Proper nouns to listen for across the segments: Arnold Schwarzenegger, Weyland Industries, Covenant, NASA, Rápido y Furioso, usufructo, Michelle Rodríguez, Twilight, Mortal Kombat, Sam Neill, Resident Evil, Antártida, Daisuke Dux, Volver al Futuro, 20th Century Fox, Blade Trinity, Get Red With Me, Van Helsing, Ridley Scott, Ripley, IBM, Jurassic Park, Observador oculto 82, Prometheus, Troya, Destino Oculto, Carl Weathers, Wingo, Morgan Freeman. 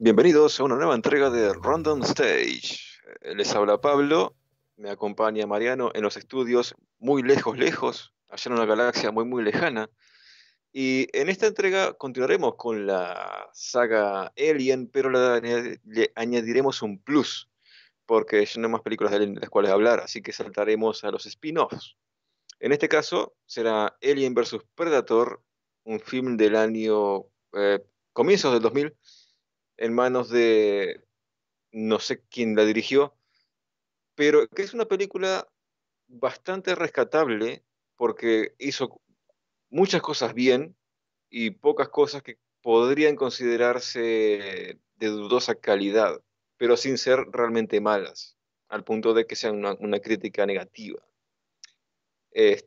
Bienvenidos a una nueva entrega de Random Stage. Les habla Pablo, me acompaña Mariano en los estudios muy lejos, allá en una galaxia muy lejana. Y en esta entrega continuaremos con la saga Alien, pero le añadiremos un plus, porque ya no hay más películas de Alien de las cuales hablar, así que saltaremos a los spin-offs. En este caso será Alien vs. Predator, un film del año comienzos del 2000, en manos de, no sé quién la dirigió, pero que es una película bastante rescatable porque hizo muchas cosas bien y pocas cosas que podrían considerarse de dudosa calidad, pero sin ser realmente malas, al punto de que sean una crítica negativa. Le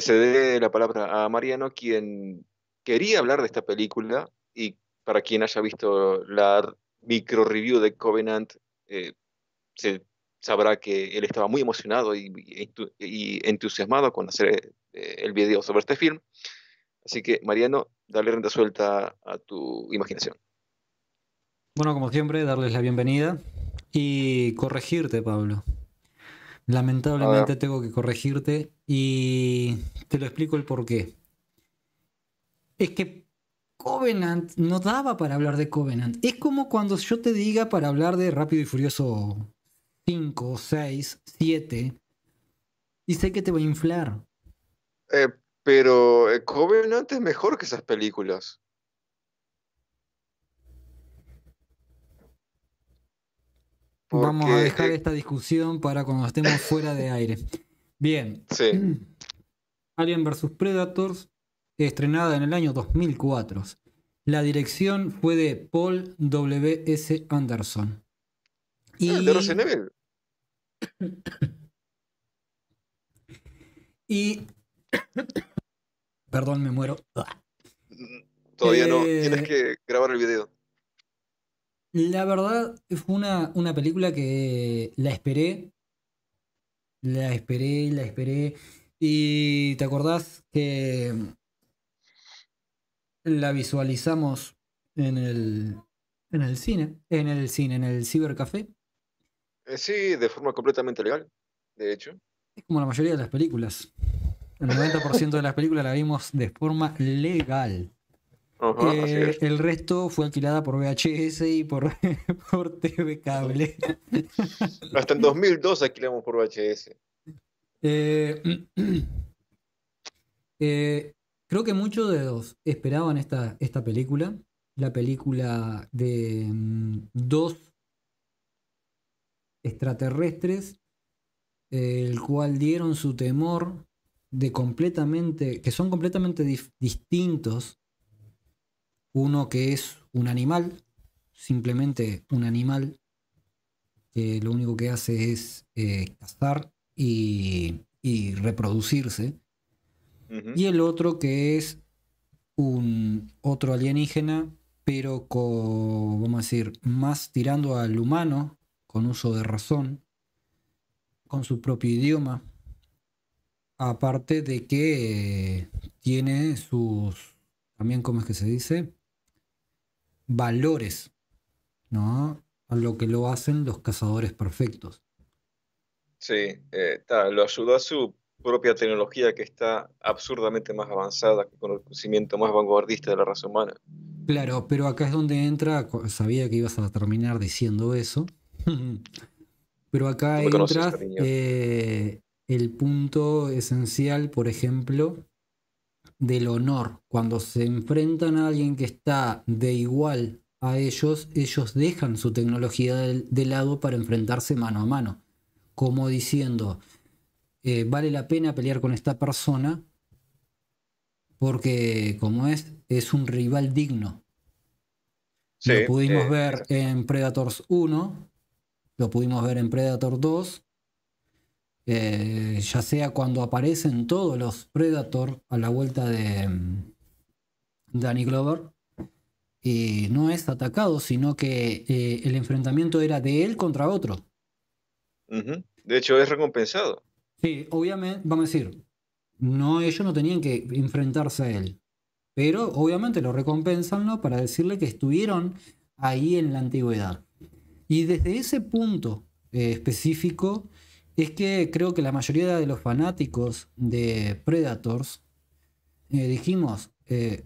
cedé la palabra a Mariano, quien quería hablar de esta película y para quien haya visto la micro-review de Covenant, se sabrá que él estaba muy emocionado y entusiasmado con hacer el video sobre este film. Así que, Mariano, dale rienda suelta a tu imaginación. Bueno, como siempre, darles la bienvenida y corregirte, Pablo. Lamentablemente tengo que corregirte y te lo explico el porqué. Es que Covenant no daba para hablar de Covenant. Es como cuando yo te diga para hablar de Rápido y Furioso 5, 6, 7 y sé que te va a inflar. Pero Covenant es mejor que esas películas. Porque vamos a dejar esta discusión para cuando estemos fuera de aire. Bien. Sí. Alien vs. Predators, estrenada en el año 2004. La dirección fue de Paul W.S. Anderson. Y de Resident Evil. Y perdón, me muero. Todavía no, tienes que grabar el video. La verdad fue una película que la esperé. Y te acordás que la visualizamos en el cibercafé. Sí, de forma completamente legal, de hecho. Es como la mayoría de las películas. El 90% de las películas la vimos de forma legal. Uh-huh, el resto fue alquilada por VHS y por TV Cable. Hasta en 2002 alquilamos por VHS. Creo que muchos de los esperaban esta película, la película de dos extraterrestres, el cual dieron su temor de que son completamente distintos. Uno que es un animal, simplemente un animal, que lo único que hace es cazar y reproducirse. Y el otro que es un otro alienígena, pero con, vamos a decir, más tirando al humano, con uso de razón, con su propio idioma, aparte de que tiene sus, también, ¿cómo es que se dice? Valores, ¿no? A lo que lo hacen los cazadores perfectos. Sí, lo ayudó a su propia tecnología que está absurdamente más avanzada, con el conocimiento más vanguardista de la raza humana. Claro, pero acá es donde entra, sabía que ibas a terminar diciendo eso, pero acá entra el punto esencial, por ejemplo, del honor. Cuando se enfrentan a alguien que está de igual a ellos, ellos dejan su tecnología de lado para enfrentarse mano a mano, como diciendo, vale la pena pelear con esta persona porque como es un rival digno. Sí, lo pudimos ver en Predators 1, lo pudimos ver en Predator 2, ya sea cuando aparecen todos los Predators a la vuelta de Danny Glover y no es atacado, sino que el enfrentamiento era de él contra otro. De hecho es recompensado. Sí, obviamente, vamos a decir, no, ellos no tenían que enfrentarse a él, pero obviamente lo recompensan, ¿no? Para decirle que estuvieron ahí en la antigüedad. Y desde ese punto específico es que creo que la mayoría de los fanáticos de Predators dijimos,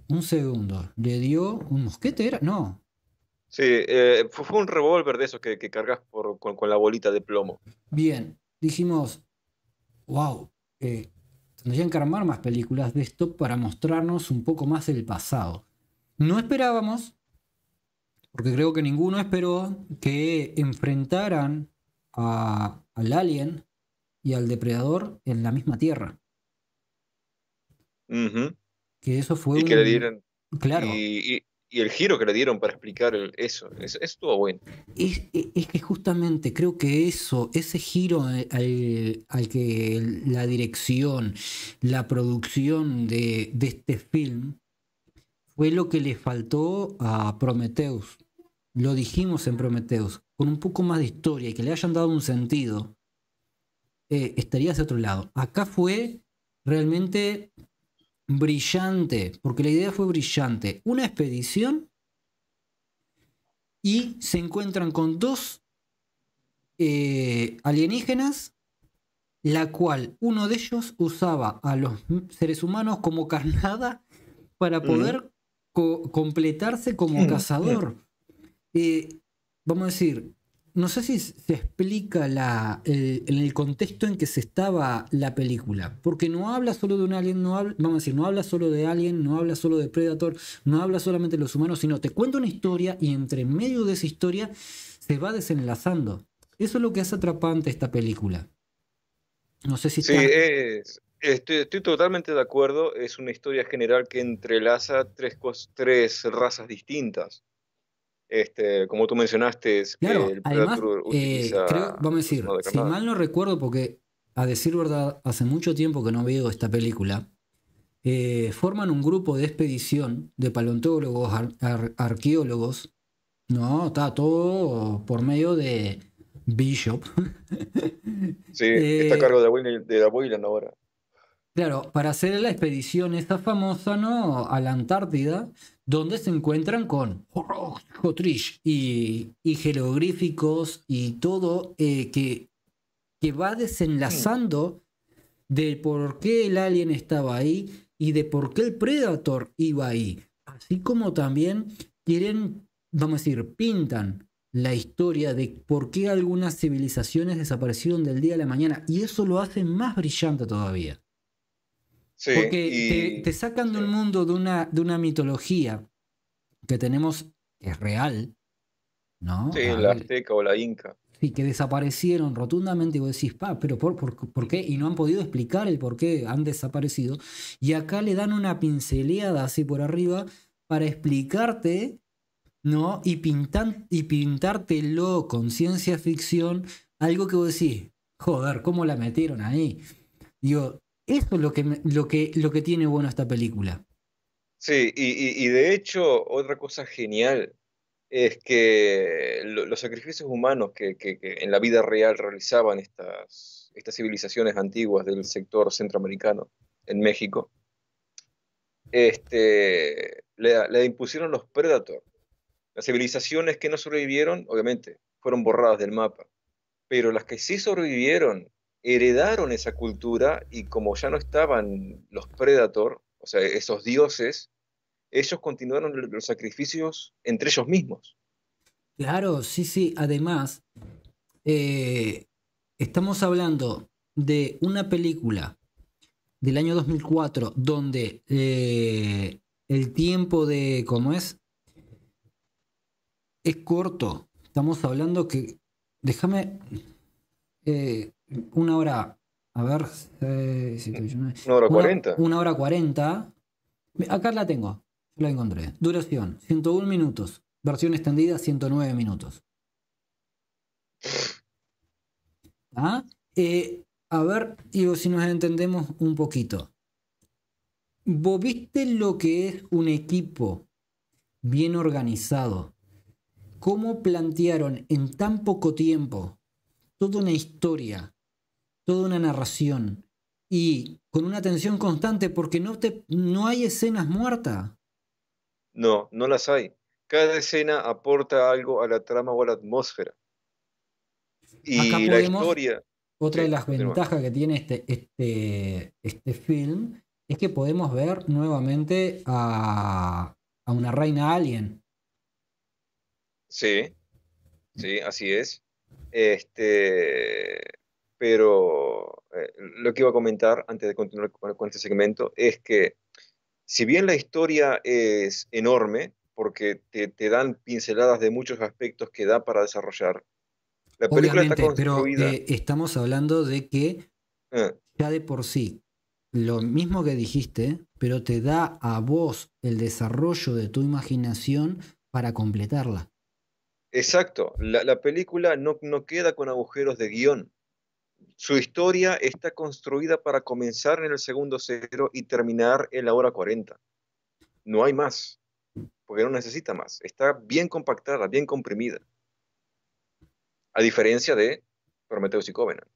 un segundo, ¿le dio un mosquete? ¿Era? No. Sí, fue un revólver de esos que cargas con la bolita de plomo. Bien, dijimos, wow, tendrían que armar más películas de esto para mostrarnos un poco más el pasado. No esperábamos, porque creo que ninguno esperó que enfrentaran al alien y al depredador en la misma tierra. Uh-huh. Que eso fue y un... que le dieran... Claro. Y el giro que le dieron para explicar eso estuvo bueno. Es que justamente creo que ese giro al que la dirección, la producción de este film, fue lo que le faltó a Prometheus. Lo dijimos en Prometheus, con un poco más de historia y que le hayan dado un sentido, estaría hacia otro lado. Acá fue realmente... brillante, porque la idea fue brillante. Una expedición y se encuentran con dos alienígenas, la cual uno de ellos usaba a los seres humanos como carnada para poder completarse como cazador. Vamos a decir, no sé si se explica en el contexto en que se estaba la película, porque no habla solo de un alien, no habla solo de alien, no habla solo de Predator, no habla solamente de los humanos, sino te cuenta una historia y entre medio de esa historia se va desenlazando. Eso es lo que hace atrapante esta película. No sé si... Sí, estoy totalmente de acuerdo. Es una historia general que entrelaza tres razas distintas. Como tú mencionaste, es claro, que el Predator utiliza... creo, vamos a decir, si mal no recuerdo, porque a decir verdad, hace mucho tiempo que no veo esta película, forman un grupo de expedición de paleontólogos, arqueólogos, no, está todo por medio de Bishop. Sí, está a cargo de la Weyland ahora. Claro, para hacer la expedición esta famosa, ¿no?, a la Antártida, donde se encuentran con Jotrich y jeroglíficos y todo que va desenlazando de por qué el alien estaba ahí y de por qué el Predator iba ahí. Así como también quieren, vamos a decir, pintan la historia de por qué algunas civilizaciones desaparecieron del día a la mañana, y eso lo hace más brillante todavía. Sí, porque te sacan de un mundo, de una mitología que tenemos, que es real, ¿no? Sí, la azteca o la inca. Sí, que desaparecieron rotundamente y vos decís, pero ¿por qué? Y no han podido explicar el por qué han desaparecido. Y acá le dan una pinceleada así por arriba para explicarte, ¿no? Y pintártelo con ciencia ficción, algo que vos decís, joder, ¿cómo la metieron ahí? Digo... Eso es lo que tiene bueno esta película. Sí, y de hecho, otra cosa genial es que los sacrificios humanos que en la vida real realizaban estas civilizaciones antiguas del sector centroamericano en México, le impusieron los Predator. Las civilizaciones que no sobrevivieron, obviamente, fueron borradas del mapa, pero las que sí sobrevivieron heredaron esa cultura, y como ya no estaban los Predator, o sea, esos dioses, ellos continuaron los sacrificios entre ellos mismos. Claro, sí. Además, estamos hablando de una película del año 2004 donde el tiempo de... ¿Cómo es? Es corto. Estamos hablando que... Déjame... una hora, a ver, 1 hora 40. 1 hora 40. Acá la tengo, la encontré. Duración, 101 minutos. Versión extendida, 109 minutos. A ver, digo, si nos entendemos un poquito. ¿Vos viste lo que es un equipo bien organizado? ¿Cómo plantearon en tan poco tiempo toda una historia, toda una narración, y con una tensión constante, porque no hay escenas muertas? No las hay. Cada escena aporta algo a la trama o a la atmósfera. Y la historia... Otra de las ventajas que tiene este film es que podemos ver nuevamente a una reina alien. Sí, sí, así es. Pero lo que iba a comentar antes de continuar con este segmento es que si bien la historia es enorme, porque te dan pinceladas de muchos aspectos que da para desarrollar, la película está construida... Pero estamos hablando de que ya de por sí, lo mismo que dijiste, pero te da a vos el desarrollo de tu imaginación para completarla. Exacto. La película no queda con agujeros de guión. Su historia está construida para comenzar en el segundo cero y terminar en la hora 40. No hay más, porque no necesita más. Está bien compactada, bien comprimida. A diferencia de Prometheus y Covenant,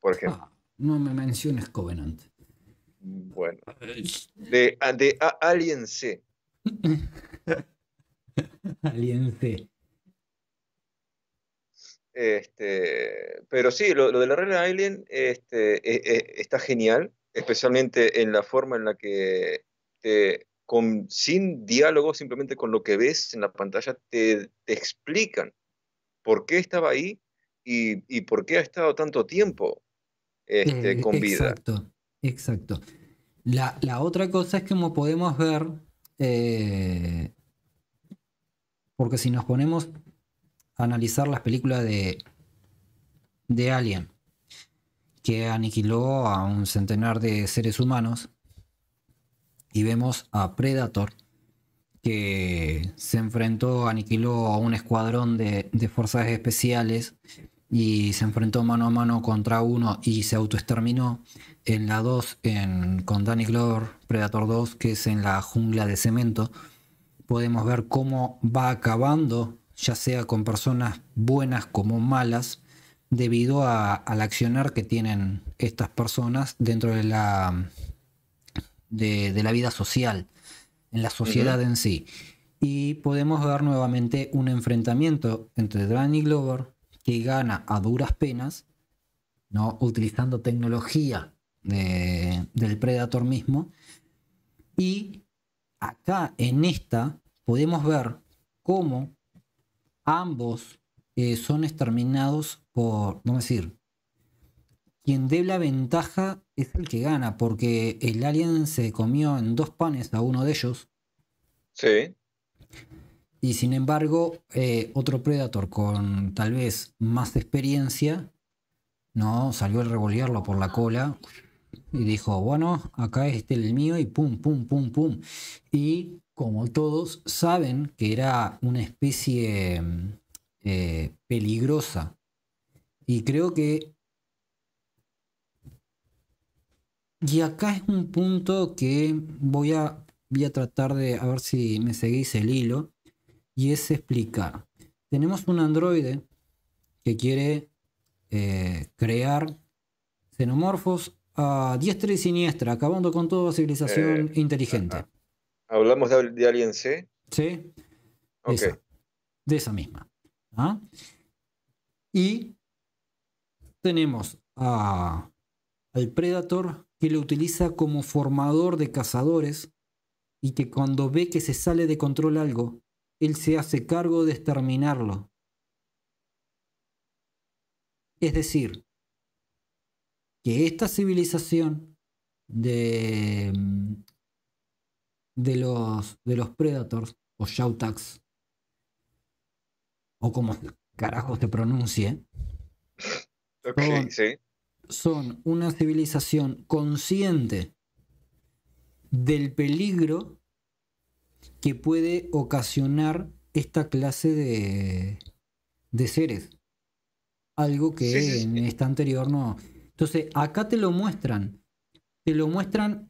por ejemplo. No me menciones Covenant. Bueno. De Alien C. Alien C. Pero sí, lo de la regla Alien está genial, especialmente en la forma en la que sin diálogo, simplemente con lo que ves en la pantalla, te explican por qué estaba ahí y por qué ha estado tanto tiempo con exacto, vida. Exacto. La otra cosa es que, como podemos ver, porque si nos ponemos a analizar las películas de Alien, que aniquiló a un centenar de seres humanos, y vemos a Predator, que se enfrentó, aniquiló a un escuadrón de fuerzas especiales y se enfrentó mano a mano contra uno y se autoexterminó. En la 2, con Danny Glover, Predator 2, que es en la jungla de cemento, podemos ver cómo va acabando, ya sea con personas buenas como malas, debido al accionar que tienen estas personas dentro de la vida social, en la sociedad en sí. Y podemos ver nuevamente un enfrentamiento entre Danny Glover, que gana a duras penas, ¿no?, utilizando tecnología del Predator mismo. Y acá en esta podemos ver cómo ambos son exterminados por, vamos a decir, quien dé la ventaja es el que gana, porque el alien se comió en dos panes a uno de ellos. Sí. Y sin embargo, otro Predator con tal vez más experiencia, no, salió a revolearlo por la cola y dijo, bueno, acá este es el mío, y pum, pum, pum, pum. Y como todos saben que era una especie peligrosa, y creo que... Y acá es un punto que voy a tratar de, a ver si me seguís el hilo, y es explicar. Tenemos un androide que quiere crear xenomorfos a diestra y siniestra, acabando con toda civilización inteligente. ¿Hablamos de Alien C? Sí, okay. De esa misma. ¿Ah? Y tenemos al Predator, que lo utiliza como formador de cazadores, y que cuando ve que se sale de control algo, él se hace cargo de exterminarlo. Es decir, que esta civilización de los Predators o Shoutaks, o como carajo se pronuncie, okay, sí, son una civilización consciente del peligro que puede ocasionar esta clase de seres. Algo que sí, en esta anterior no. Entonces, acá te lo muestran. Te lo muestran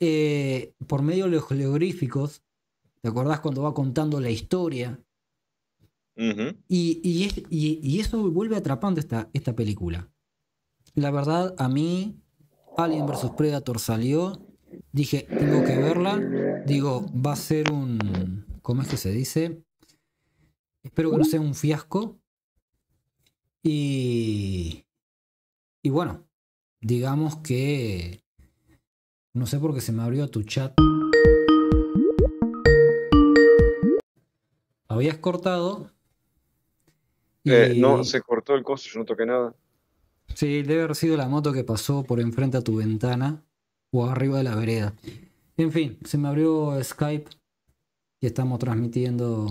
por medio de los geográficos. ¿Te acordás cuando va contando la historia? Uh-huh. Y eso vuelve atrapando esta película. La verdad, a mí Alien vs. Predator salió, dije, tengo que verla, digo, va a ser un, ¿cómo es que se dice? Espero que no sea un fiasco. Y bueno, digamos que... No sé por qué se me abrió tu chat. Habías cortado. Y... no, se cortó el coso, yo no toqué nada. Sí, debe haber sido la moto que pasó por enfrente a tu ventana o arriba de la vereda. En fin, se me abrió Skype y estamos transmitiendo.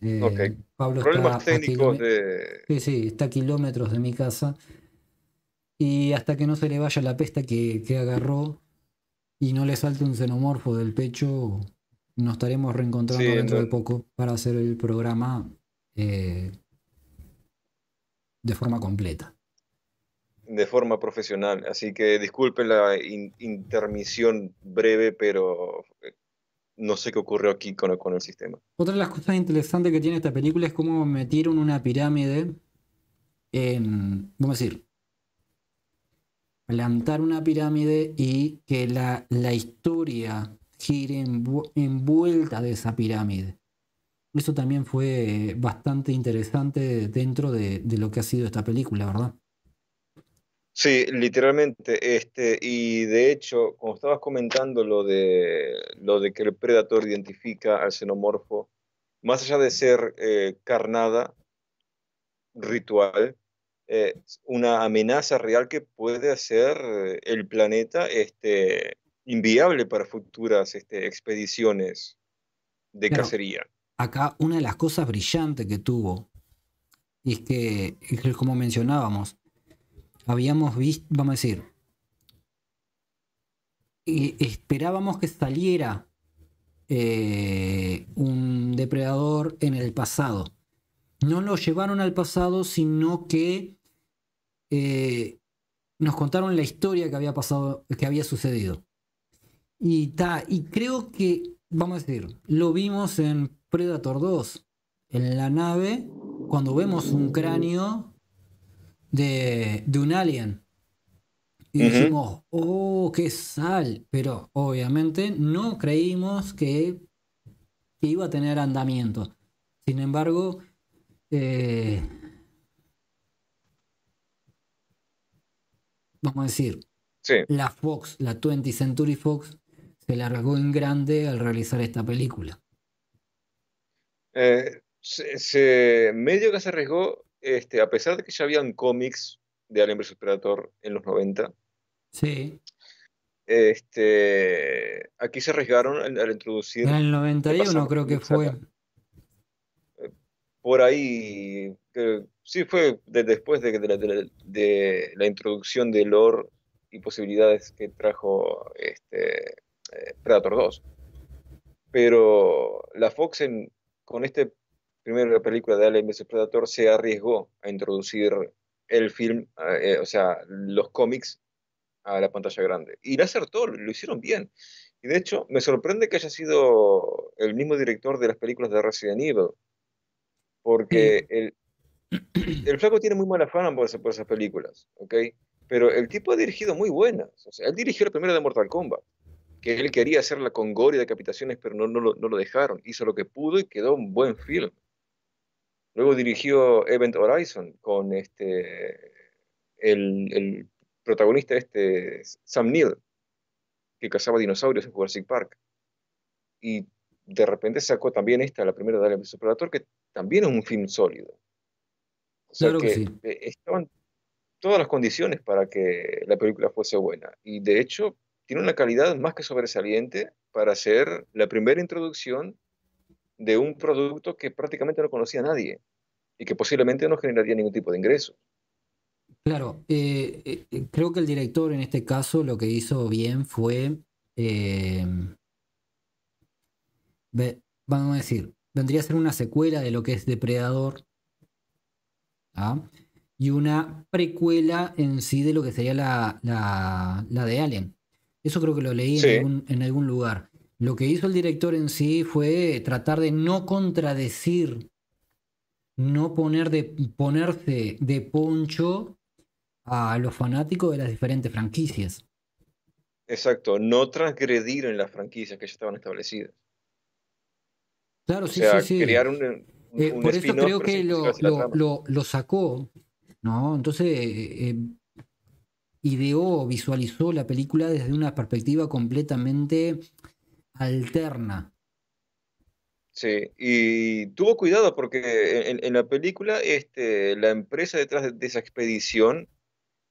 Okay. Pablo problemas está técnicos de... Sí, está a kilómetros de mi casa. Y hasta que no se le vaya la pesta que agarró y no le salte un xenomorfo del pecho, nos estaremos reencontrando dentro de poco para hacer el programa de forma completa. De forma profesional. Así que disculpen la intermisión breve, pero no sé qué ocurrió aquí con el sistema. Otra de las cosas interesantes que tiene esta película es cómo metieron una pirámide en... Vamos a decir... plantar una pirámide y que la historia gire en vuelta de esa pirámide. Eso también fue bastante interesante dentro de lo que ha sido esta película, ¿verdad? Sí, literalmente. Y de hecho, como estabas comentando lo de que el Predator identifica al xenomorfo, más allá de ser carnada, ritual, una amenaza real que puede hacer el planeta inviable para futuras expediciones de cacería. Acá una de las cosas brillantes que tuvo es que como mencionábamos, habíamos visto, vamos a decir, esperábamos que saliera un depredador en el pasado. No lo llevaron al pasado, sino que nos contaron la historia que había pasado, que había sucedido. Y creo que, vamos a decir, lo vimos en Predator 2, en la nave, cuando vemos un cráneo de un alien. Y dijimos, oh, qué sal. Pero obviamente no creímos que iba a tener andamiento. Sin embargo... vamos a decir, la Fox, la 20th Century Fox, se largó en grande al realizar esta película. Medio que se arriesgó, a pesar de que ya habían cómics de Alien vs. Predator en los 90. Sí. Aquí se arriesgaron al introducir. En el 91 creo que fue. Por ahí, sí fue después de la introducción de lore y posibilidades que trajo Predator 2. Pero la Fox con esta primera película de Alien vs. Predator se arriesgó a introducir el film, o sea, los cómics a la pantalla grande. Y la acertó, lo hicieron bien. Y de hecho, me sorprende que haya sido el mismo director de las películas de Resident Evil. Porque el flaco tiene muy mala fama por esas películas, ¿ok? Pero el tipo ha dirigido muy buenas. O sea, él dirigió la primera de Mortal Kombat, que él quería hacerla con gore y decapitaciones, pero no lo dejaron. Hizo lo que pudo y quedó un buen film. Luego dirigió Event Horizon con el protagonista Sam Neill, que cazaba dinosaurios en Jurassic Park. Y de repente sacó también la primera de Alien vs. Predator, que también es un film sólido. O sea, claro que sí. Estaban todas las condiciones para que la película fuese buena. Y de hecho, tiene una calidad más que sobresaliente para ser la primera introducción de un producto que prácticamente no conocía a nadie y que posiblemente no generaría ningún tipo de ingreso. Claro, creo que el director en este caso lo que hizo bien fue, vamos a decir, vendría a ser una secuela de lo que es Depredador, y una precuela en sí de lo que sería la de Alien. Eso creo que lo leí en algún lugar. Lo que hizo el director en sí fue tratar de no contradecir, no ponerse de poncho a los fanáticos de las diferentes franquicias. Exacto, no transgredir en las franquicias que ya estaban establecidas. Claro, o sea, sí, sí, sí. Crear un por eso creo que lo sacó, ¿no? Entonces ideó, visualizó la película desde una perspectiva completamente alterna. Sí, y tuvo cuidado porque en la película la empresa detrás de esa expedición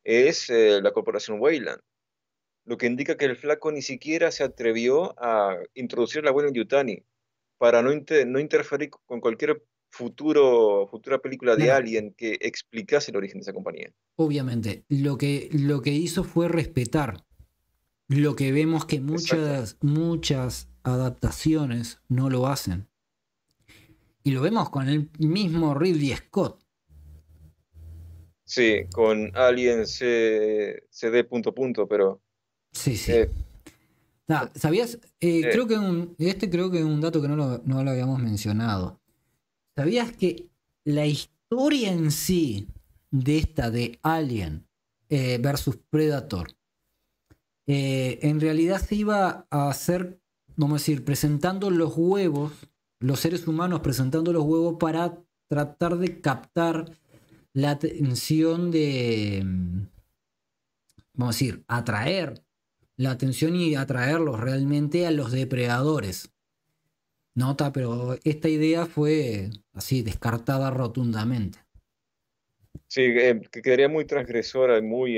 es la corporación Weyland, lo que indica que el flaco ni siquiera se atrevió a introducir la Weyland-Yutani para no interferir con cualquier futura película de Alien que explicase el origen de esa compañía. Obviamente, lo que hizo fue respetar lo que vemos que muchas adaptaciones no lo hacen. Y lo vemos con el mismo Ridley Scott. Sí, con Alien CD ... pero... Sí, sí. ¿Sabías? Creo que creo que es un dato que no lo habíamos mencionado. ¿Sabías que la historia en sí de esta de Alien versus Predator en realidad se iba a hacer, vamos a decir, presentando los huevos, los seres humanos presentando los huevos para tratar de captar la atención de, vamos a decir, atraer la atención y atraerlos realmente a los depredadores. Nota, pero esta idea fue así, descartada rotundamente. Sí, que quedaría muy transgresora, muy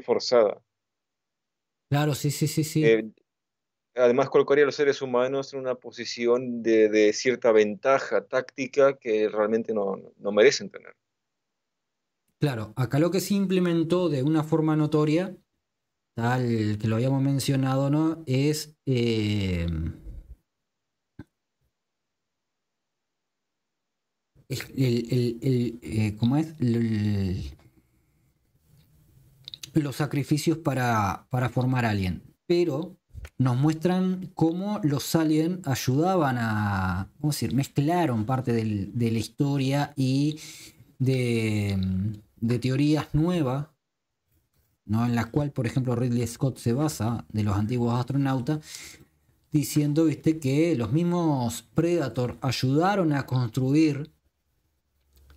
forzada. Claro, sí. Además colocaría a los seres humanos en una posición de cierta ventaja táctica que realmente no merecen tener. Claro, acá lo que se implementó de una forma notoria, tal que lo habíamos mencionado, ¿no? Es ¿cómo es? Los sacrificios para formar alien. Pero nos muestran cómo los alien ayudaban a, ¿cómo decir? Mezclaron parte de la historia y de teorías nuevas, ¿no? En la cual, por ejemplo, Ridley Scott se basa de los antiguos astronautas, diciendo, viste, que los mismos Predator ayudaron a construir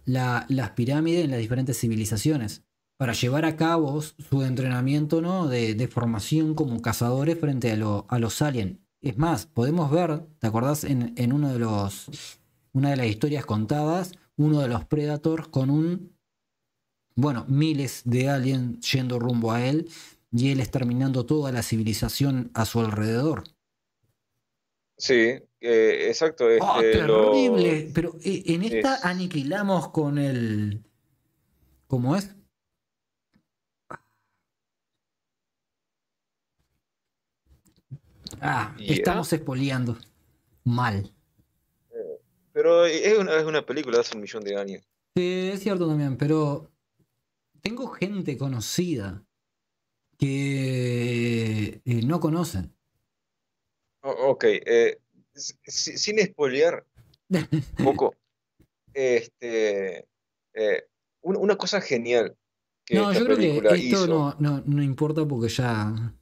las pirámides en las diferentes civilizaciones para llevar a cabo su entrenamiento, ¿no? de formación como cazadores frente a los aliens. Es más, podemos ver, ¿te acordás? En una de las historias contadas, uno de los Predators con miles de aliens yendo rumbo a él y él exterminando toda la civilización a su alrededor. Sí, exacto. ¡Oh, terrible! Pero en esta aniquilamos con el... ¿Cómo es? Estamos espoleando. Mal. Pero es una película de hace 1.000.000 de años. Sí, es cierto también, pero... Tengo gente conocida que no conocen. Ok, sin spoilear un poco, una cosa genial. Que no, yo creo que esto hizo... no importa porque ya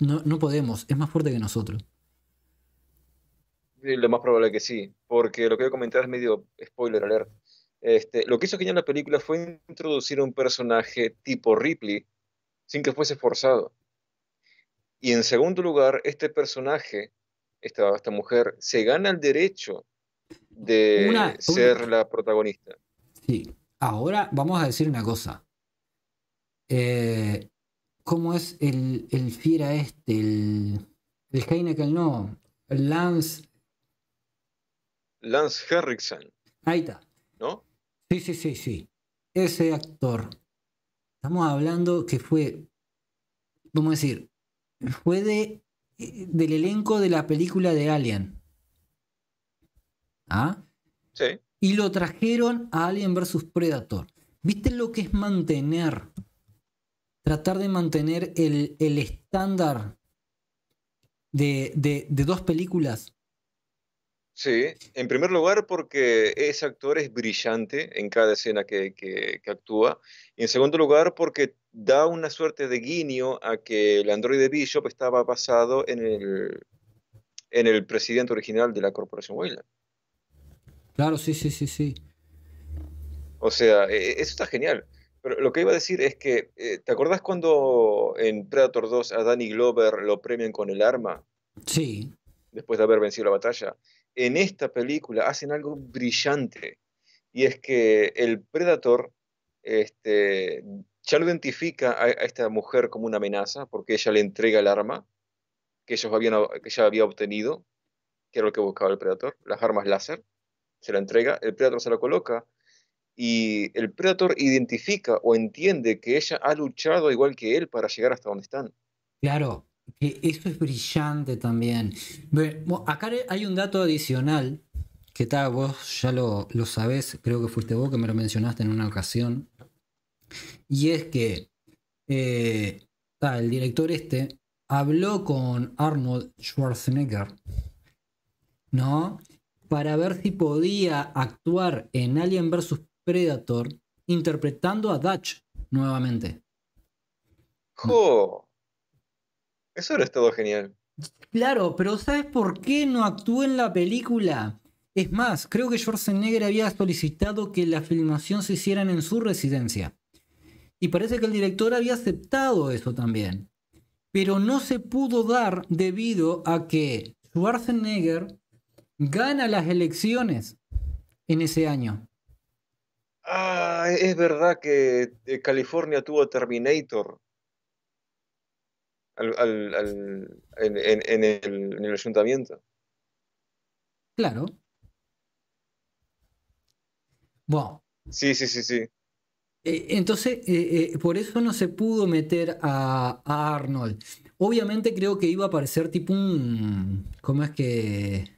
no podemos, es más fuerte que nosotros. Lo más probable que sí, porque lo que voy a comentar es medio spoiler alert. Lo que hizo genial la película fue introducir a un personaje tipo Ripley sin que fuese forzado. Y en segundo lugar, este personaje, esta mujer, se gana el derecho de ser la protagonista. Sí, ahora vamos a decir una cosa. ¿Cómo es el fiera este? El Heineken, no. El Lance Henriksen. Ahí está. ¿No? Sí. Ese actor. Estamos hablando que fue, vamos a decir, fue del elenco de la película de Alien. ¿Ah? Sí. Y lo trajeron a Alien vs. Predator. ¿Viste lo que es mantener? Tratar de mantener el estándar de dos películas. Sí, en primer lugar porque ese actor es brillante en cada escena que actúa, y en segundo lugar porque da una suerte de guiño a que el androide Bishop estaba basado en el presidente original de la corporación Weyland. Claro, sí. O sea, eso está genial. Pero lo que iba a decir es que, ¿te acordás cuando en Predator 2 a Danny Glover lo premian con el arma? Sí. Después de haber vencido la batalla. En esta película hacen algo brillante. Y es que el Predator ya lo identifica a esta mujer como una amenaza, porque ella le entrega el arma que ella había obtenido, que era lo que buscaba el Predator, las armas láser. Se la entrega, el Predator se la coloca, y el Predator identifica o entiende que ella ha luchado igual que él para llegar hasta donde están. Claro, eso es brillante también. Bueno, acá hay un dato adicional que vos ya lo sabés, creo que fuiste vos que me lo mencionaste en una ocasión, y es que el director habló con Arnold Schwarzenegger, ¿no?, para ver si podía actuar en Alien vs. Predator interpretando a Dutch nuevamente. ¡Jo! Eso hubiera estado genial. Claro, pero ¿sabes por qué no actuó en la película? Es más, creo que Schwarzenegger había solicitado que la filmación se hiciera en su residencia. Y parece que el director había aceptado eso también. Pero no se pudo dar debido a que Schwarzenegger gana las elecciones en ese año. Ah, es verdad que California tuvo Terminator en el ayuntamiento. Claro. Bueno. Sí. Entonces, por eso no se pudo meter a Arnold. Obviamente creo que iba a aparecer tipo un... ¿Cómo es que...?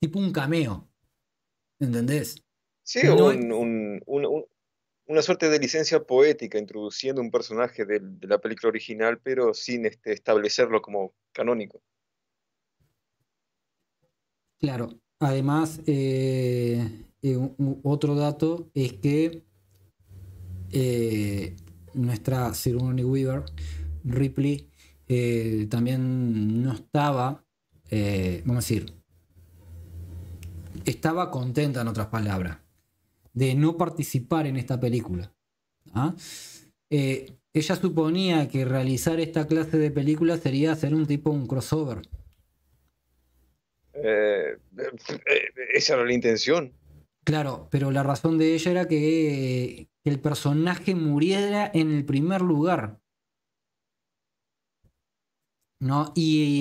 Tipo un cameo, ¿entendés? Sí, no, una suerte de licencia poética introduciendo un personaje de la película original, pero sin establecerlo como canónico. Claro, además otro dato es que nuestra Sigourney Weaver, Ripley, también no estaba, vamos a decir, estaba contenta, en otras palabras, de no participar en esta película. ¿Ah? Ella suponía que realizar esta clase de película sería hacer un crossover. Esa era la intención. Claro, pero la razón de ella era que el personaje muriera en el primer lugar, ¿no? Y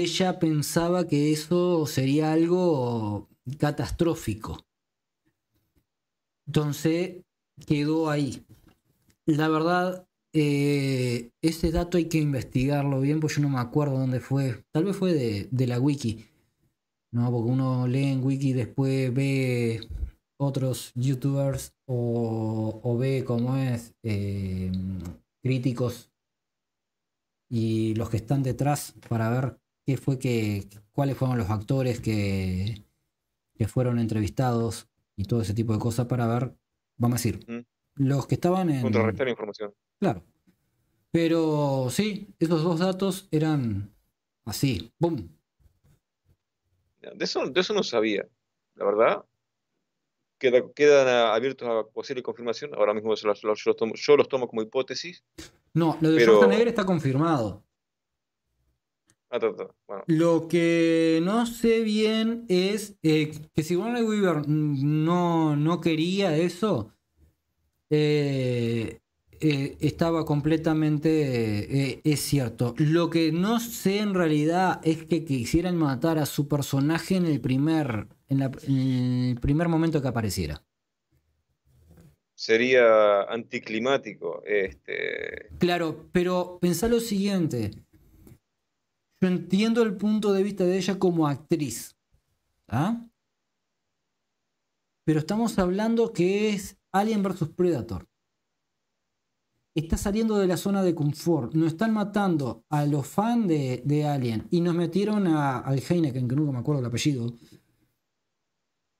ella pensaba que eso sería algo catastrófico. Entonces quedó ahí. La verdad, ese dato hay que investigarlo bien, porque yo no me acuerdo dónde fue. Tal vez fue de la wiki, ¿no? Porque uno lee en wiki y después ve otros youtubers o ve cómo es críticos y los que están detrás para ver cuáles fueron los actores que fueron entrevistados y todo ese tipo de cosas, para ver, vamos a decir, los que estaban en... contrarrestar información. Claro. Pero sí, esos dos datos eran así, ¡boom! De eso no sabía, la verdad. Quedan abiertos a posible confirmación. Ahora mismo yo los tomo como hipótesis. No, lo de Schwarzenegger está confirmado. Bueno. Lo que no sé bien es que si Sigourney Weaver no quería eso, estaba completamente... es cierto. Lo que no sé en realidad es que quisieran matar a su personaje en el primer momento que apareciera. Sería anticlimático. Claro, pero pensá lo siguiente. Yo entiendo el punto de vista de ella como actriz, ¿ah? Pero estamos hablando que es Alien vs. Predator. Está saliendo de la zona de confort. Nos están matando a los fans de Alien y nos metieron al Heineken, que nunca me acuerdo el apellido.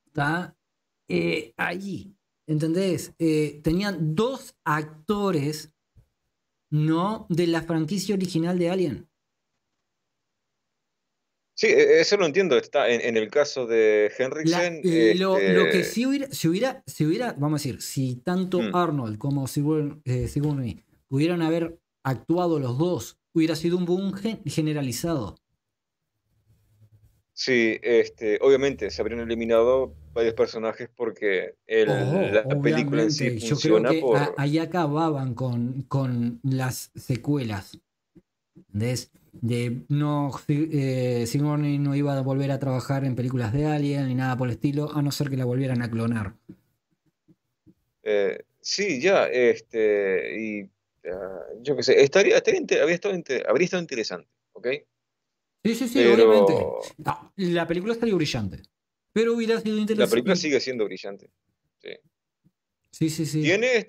Está allí, ¿entendés? Tenían dos actores, ¿no?, de la franquicia original de Alien. Sí, eso lo entiendo. Está en el caso de Henriksen. Lo que sí hubiera, vamos a decir, si tanto Arnold como Sigourney pudieran haber actuado los dos, hubiera sido un boom generalizado. Sí, obviamente se habrían eliminado varios personajes porque la película en sí funciona. Yo creo que ahí acababan con las secuelas. ¿Entendés? Sigourney no iba a volver a trabajar en películas de Alien ni nada por el estilo, a no ser que la volvieran a clonar. Sí, ya, yo qué sé, habría estado interesante, ¿ok? Sí, sí, sí, pero... obviamente. No, la película estaría brillante, pero hubiera sido interesante. La película sigue siendo brillante, sí. Sí, sí, sí. Tiene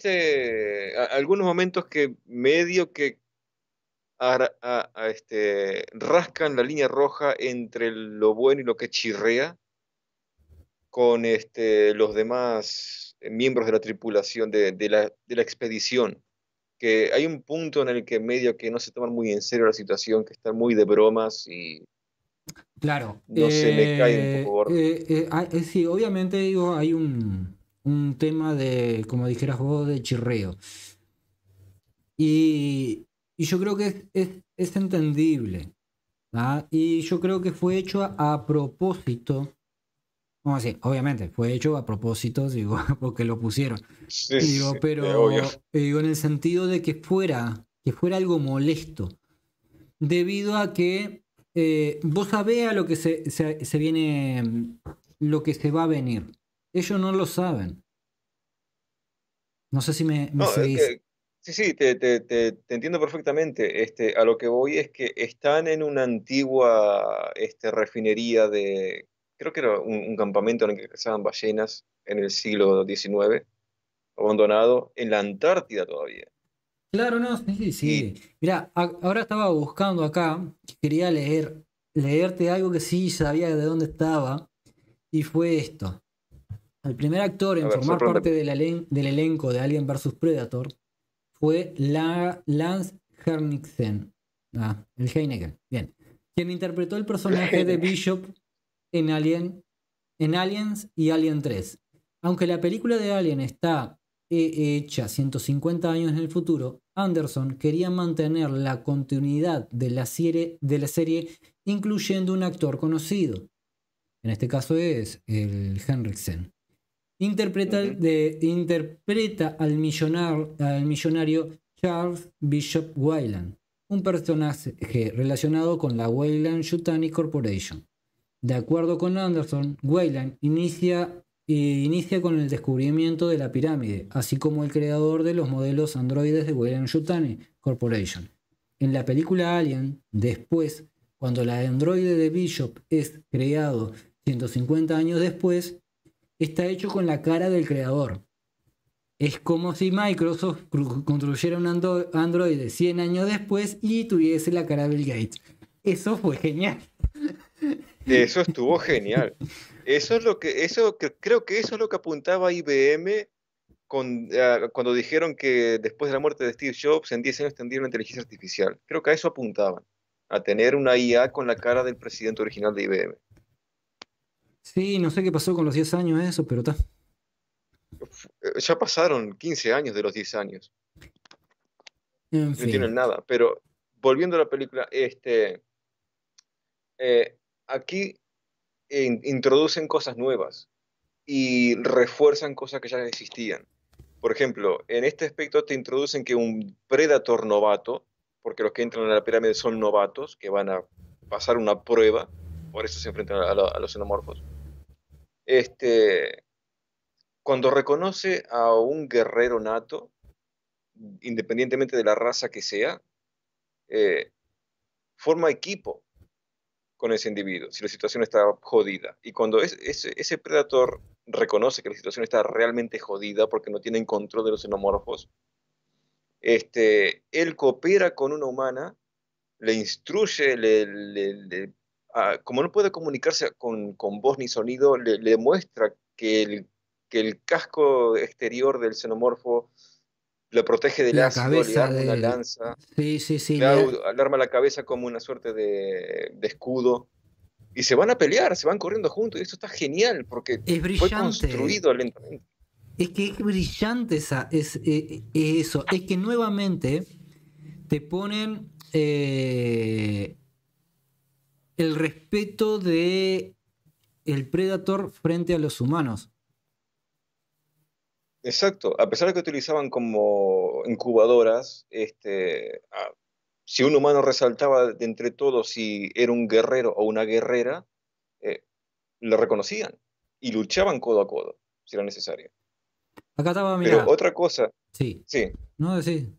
algunos momentos que medio que rascan la línea roja entre lo bueno y lo que chirrea con los demás miembros de la tripulación de la expedición, que hay un punto en el que medio que no se toman muy en serio la situación, que están muy de bromas y claro, no se le cae un poco gordo. Sí, obviamente digo, hay un tema de, como dijeras vos, de chirreo, y yo creo que es entendible, ¿verdad? Y yo creo que fue hecho a propósito. Vamos a decir, obviamente, fue hecho a propósito, digo, porque lo pusieron. Sí, digo, sí, pero digo, en el sentido de que fuera algo molesto. Debido a que vos sabés a lo que se viene, lo que se va a venir. Ellos no lo saben. No sé si me seguís. Sí, sí, te entiendo perfectamente. A lo que voy es que están en una antigua refinería de... Creo que era un campamento en el que cazaban ballenas en el siglo XIX, abandonado, en la Antártida todavía. Claro, no, sí, sí. Mirá, ahora estaba buscando acá, quería leerte algo que sí sabía de dónde estaba, y fue esto. El primer actor en formar parte del elenco de Alien vs. Predator fue Lance Henriksen, el Heineken, bien, quien interpretó el personaje de Bishop en Aliens y Alien 3. Aunque la película de Alien está hecha 150 años en el futuro, Anderson quería mantener la continuidad de la serie incluyendo un actor conocido. En este caso es el Henriksen. Interpreta al millonario Charles Bishop Weyland, un personaje relacionado con la Weyland-Yutani Corporation. De acuerdo con Anderson, Weyland inicia con el descubrimiento de la pirámide, así como el creador de los modelos androides de Weyland-Yutani Corporation. En la película Alien, después, cuando la androide de Bishop es creado 150 años después, está hecho con la cara del creador. Es como si Microsoft construyera un androide 100 años después y tuviese la cara de Bill Gates. Eso fue genial. Eso estuvo genial. Creo que eso es lo que apuntaba IBM cuando dijeron que después de la muerte de Steve Jobs en 10 años tendría una inteligencia artificial. Creo que a eso apuntaban, a tener una IA con la cara del presidente original de IBM. Sí, no sé qué pasó con los 10 años eso, pero está. Ya pasaron 15 años de los 10 años. En fin. No tienen nada, pero volviendo a la película, aquí introducen cosas nuevas y refuerzan cosas que ya existían. Por ejemplo, en este aspecto te introducen que un Predator novato, porque los que entran a la pirámide son novatos, que van a pasar una prueba, por eso se enfrentan a los xenomorfos. Cuando reconoce a un guerrero nato, independientemente de la raza que sea, forma equipo con ese individuo, si la situación está jodida. Y cuando ese Predator reconoce que la situación está realmente jodida porque no tienen control de los xenomorfos, él coopera con una humana, le instruye, como no puede comunicarse con voz ni sonido, le muestra que el casco exterior del xenomorfo le protege de la cabeza, le arma una lanza, sí, sí, sí, le arma la cabeza como una suerte de escudo, y se van a pelear, se van corriendo juntos, y esto está genial, porque fue construido lentamente. Es que es brillante eso, es que nuevamente te ponen el respeto de el Predator frente a los humanos. Exacto, a pesar de que utilizaban como incubadoras, si un humano resaltaba de entre todos si era un guerrero o una guerrera, lo reconocían y luchaban codo a codo, si era necesario. Acá estaba, mirá. Pero otra cosa... Sí. Sí. No, sí.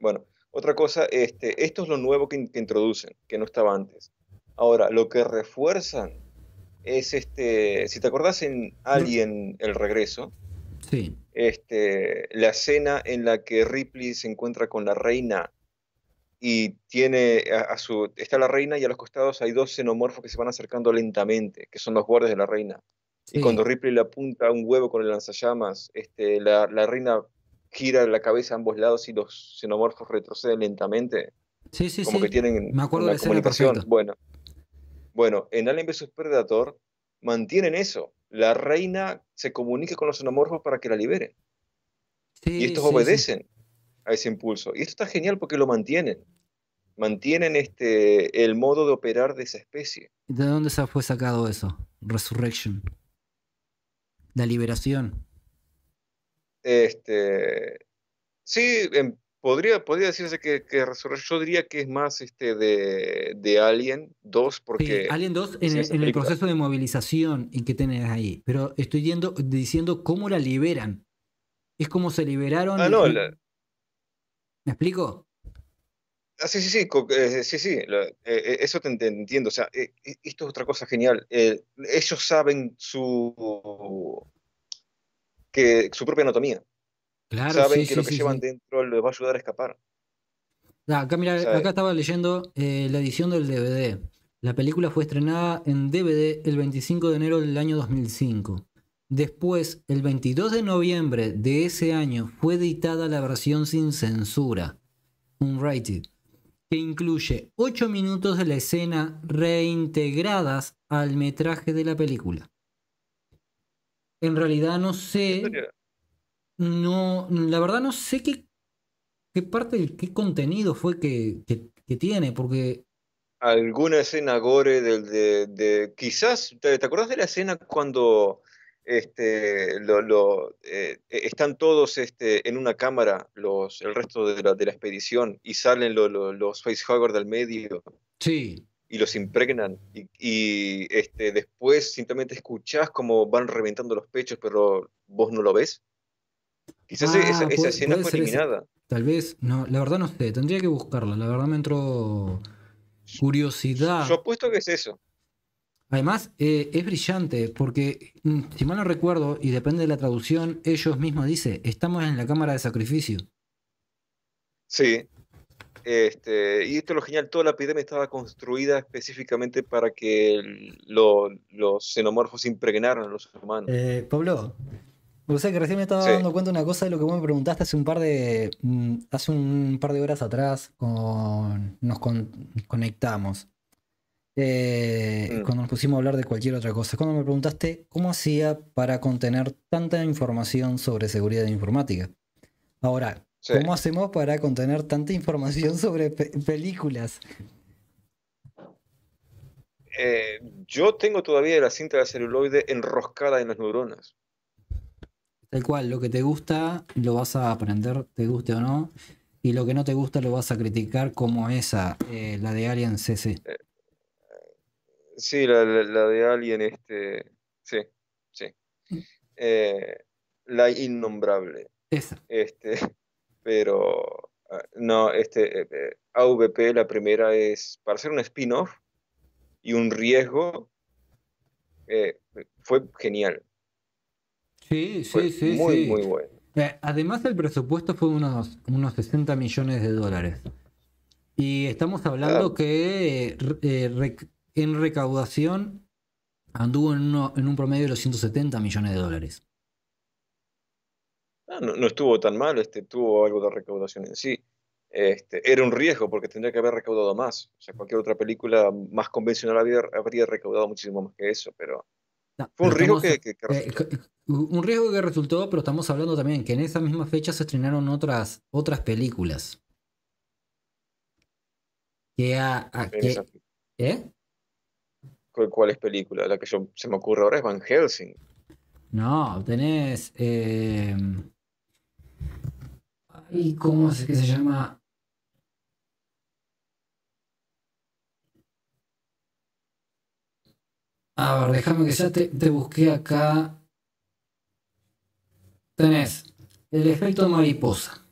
Bueno, otra cosa, esto es lo nuevo que introducen, que no estaba antes. Ahora, lo que refuerzan es si te acordás en Alien, el regreso... Sí. La escena en la que Ripley se encuentra con la reina y tiene está la reina y a los costados hay dos xenomorfos que se van acercando lentamente, que son los guardias de la reina. Sí. Y cuando Ripley le apunta un huevo con el lanzallamas, la reina gira la cabeza a ambos lados y los xenomorfos retroceden lentamente. Sí, sí, como sí. Que tienen me acuerdo una de comunicación. Bueno, en Alien vs. Predator mantienen eso. La reina se comunica con los xenomorfos para que la liberen. Sí, y estos obedecen a ese impulso. Y esto está genial porque lo mantienen. Mantienen el modo de operar de esa especie. ¿De dónde se fue sacado eso? Resurrection. La liberación. Sí, podría decirse que Resurrection. Yo diría que es más de Alien 2 porque... Sí, Alien 2 en el proceso de movilización en que tenés ahí. Pero estoy diciendo cómo la liberan. Es como se liberaron... Ah, no. ¿Me explico? Ah, sí, sí, sí. Eso te entiendo. O sea, esto es otra cosa genial. Ellos saben su propia anatomía. Claro, saben que lo que llevan dentro les va a ayudar a escapar. Acá, mirá, acá estaba leyendo la edición del DVD. La película fue estrenada en DVD el 25 de enero del año 2005. Después, el 22 de noviembre de ese año, fue editada la versión sin censura, Unrated, que incluye 8 minutos de la escena reintegradas al metraje de la película. En realidad no sé... No, la verdad no sé qué parte, qué contenido fue que tiene, porque... Alguna escena gore quizás, ¿te acordás de la escena cuando están todos en una cámara el resto de la expedición y salen los facehuggers del medio? Sí. Y los impregnan y después simplemente escuchás como van reventando los pechos, pero vos no lo ves. Quizás esa escena fue eliminada. Tal vez, no, la verdad no sé, tendría que buscarla, la verdad me entró curiosidad. Yo apuesto que es eso. Además, es brillante, porque si mal no recuerdo, y depende de la traducción, ellos mismos dicen, estamos en la cámara de sacrificio. Sí. Y esto es lo genial, toda la epidemia estaba construida específicamente para que los xenomorfos impregnaran a los humanos. Pablo. O sea que recién me estaba dando cuenta de una cosa de lo que vos me preguntaste hace un par de horas atrás conectamos. Cuando nos pusimos a hablar de cualquier otra cosa. Cuando me preguntaste cómo hacía para contener tanta información sobre seguridad informática. Ahora, ¿cómo hacemos para contener tanta información sobre películas? Yo tengo todavía la cinta de celuloide enroscada en las neuronas. Tal cual, lo que te gusta lo vas a aprender, te guste o no, y lo que no te gusta lo vas a criticar como esa, la de Alien CC. Sí, la de Alien, sí, sí. La innombrable. Esa. Pero, no, AVP, la primera es, para hacer un spin-off y un riesgo, fue genial. Sí, sí, sí. Muy bueno. Además, el presupuesto fue unos 60 millones de dólares. Y estamos hablando que en recaudación anduvo en un promedio de los 170 millones de dólares. No estuvo tan mal, tuvo algo de recaudación en sí. era un riesgo porque tendría que haber recaudado más. O sea, cualquier otra película más convencional habría recaudado muchísimo más que eso, pero... No, fue un riesgo que resultó, pero estamos hablando también que en esa misma fecha se estrenaron otras películas. ¿Cuál es película? La que se me ocurre ahora es Van Helsing. No, tenés... ¿Y cómo es que se llama? A ver, déjame que ya te busqué acá. Tenés el efecto mariposa.